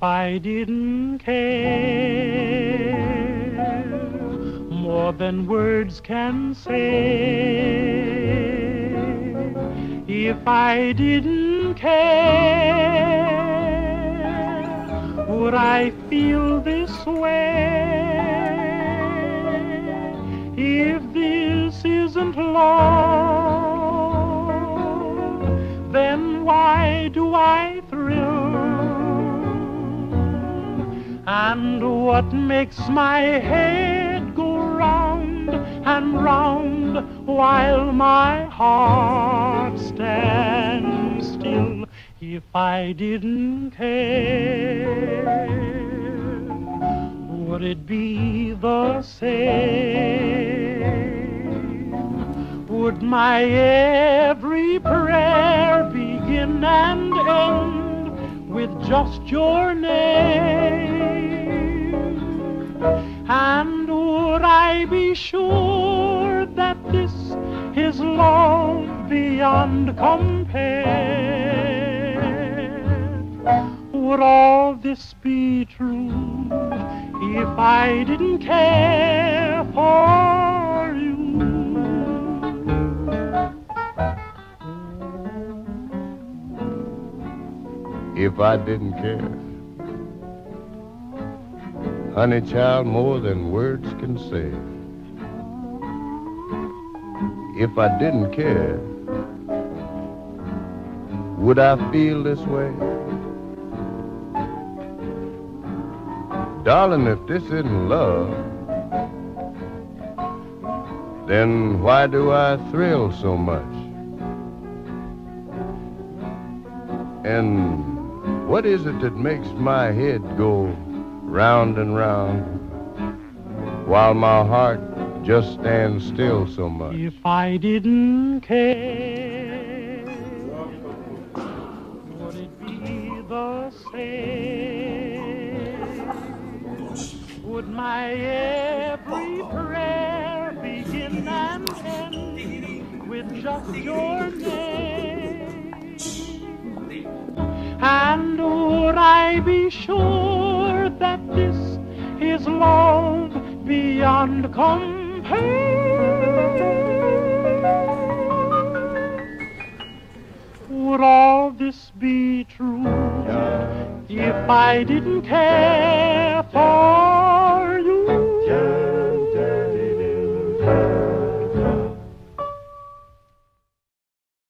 I didn't care more than words can say. If I didn't care, would I feel this way? If this isn't love, then why do I thrill? And what makes my head go round and round while my heart stands still? If I didn't care, would it be the same? Would my every prayer begin and end with just your name? And would I be sure that this is love beyond compare? Would all this be true if I didn't care for you? If I didn't care. Honey, child, more than words can say. If I didn't care, would I feel this way? Darling, if this isn't love, then why do I thrill so much? And what is it that makes my head go round and round while my heart just stands still so much? If I didn't care, would it be the same? Would my every prayer begin and end with just your name? And would I be sure that this is love beyond compare? Would all this be true if I didn't care for